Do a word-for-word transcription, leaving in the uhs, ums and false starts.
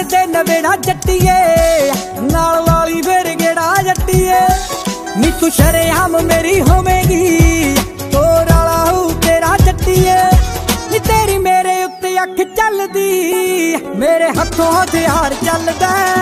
ਬੰਨ ਤੇ ਨਵੇੜਾ ਜੱਟੀਏ ਨਾਲ ਵਾਲੀ ਫੇਰ ਗੇੜਾ ਜੱਟੀਏ ਨੀ ਤੂੰ ਸ਼ਰੇਆਮ ਮੇਰੀ ਹੋਵੇਂਗੀ ਤੋਰ ਵਾਲਾ ਹੂ ਤੇਰਾ ਜੱਟੀਏ ਨੀ ਤੇਰੀ ਮੇਰੇ ਉੱਤੇ ਅੱਖ ਚੱਲਦੀ ਮੇਰੇ ਹੱਥੋਂ ਹਥਿਆਰ ਚੱਲਦਾ।